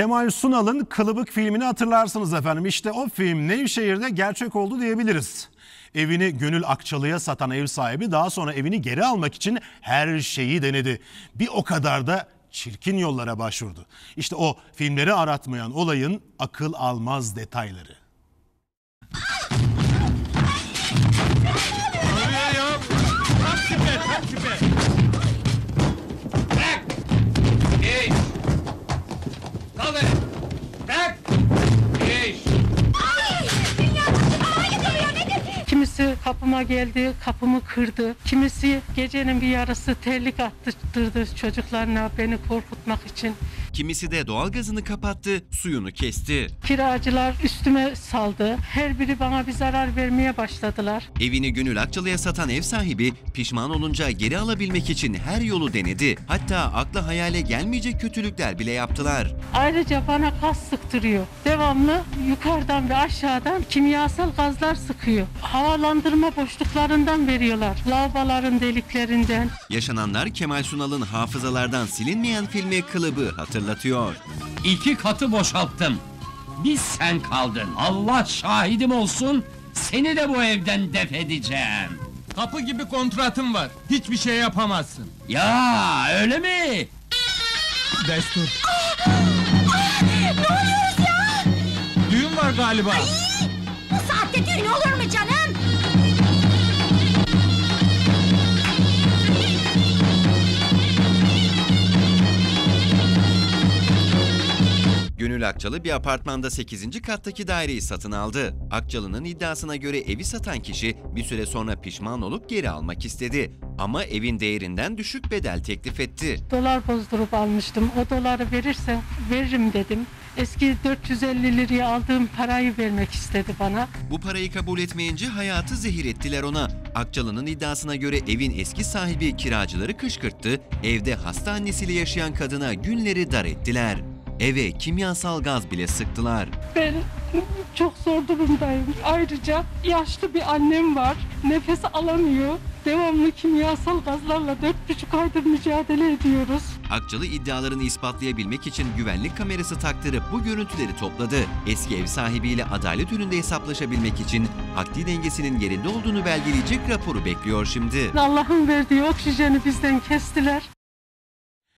Kemal Sunal'ın Kılıbık filmini hatırlarsınız efendim. İşte o film Nevşehir'de gerçek oldu diyebiliriz. Evini Gönül Akçalı'ya satan ev sahibi daha sonra evini geri almak için her şeyi denedi. Bir o kadar da çirkin yollara başvurdu. İşte o filmleri aratmayan olayın akıl almaz detayları. Kimisi kapıma geldi, kapımı kırdı. Kimisi gecenin bir yarısı terlik attırdı çocuklarına beni korkutmak için. Kimisi de doğalgazını kapattı, suyunu kesti. Kiracılar üstüme saldı. Her biri bana bir zarar vermeye başladılar. Evini Gönül Akçalı'ya satan ev sahibi pişman olunca geri alabilmek için her yolu denedi. Hatta akla hayale gelmeyecek kötülükler bile yaptılar. Ayrıca bana gaz sıktırıyor. Devamlı yukarıdan ve aşağıdan kimyasal gazlar sıkıyor. Havalandırma boşluklarından veriyorlar. Lavaboların deliklerinden. Yaşananlar Kemal Sunal'ın hafızalardan silinmeyen filmi Kılıbığı hatırlatıyor. 2 katı boşalttım. Bir sen kaldın. Allah şahidim olsun, seni de bu evden def edeceğim. Kapı gibi kontratım var. Hiçbir şey yapamazsın. Ya öyle mi? Destur. Ne oluyoruz ya? Düğün var galiba. Ay, bu saatte düğün olur mu canım? Gönül Akçalı bir apartmanda 8. kattaki daireyi satın aldı. Akçalı'nın iddiasına göre evi satan kişi bir süre sonra pişman olup geri almak istedi. Ama evin değerinden düşük bedel teklif etti. Dolar bozdurup almıştım. O doları verirsen veririm dedim. Eski 450 liraya aldığım parayı vermek istedi bana. Bu parayı kabul etmeyince hayatı zehir ettiler ona. Akçalı'nın iddiasına göre evin eski sahibi kiracıları kışkırttı. Evde hasta annesiyle yaşayan kadına günleri dar ettiler. Eve kimyasal gaz bile sıktılar. Ben çok zor durumdayım. Ayrıca yaşlı bir annem var. Nefes alamıyor. Devamlı kimyasal gazlarla 4,5 aydır mücadele ediyoruz. Akçalı iddialarını ispatlayabilmek için güvenlik kamerası taktırıp bu görüntüleri topladı. Eski ev sahibiyle adalet önünde hesaplaşabilmek için akli dengesinin yerinde olduğunu belgeleyecek raporu bekliyor şimdi. Allah'ın verdiği oksijeni bizden kestiler.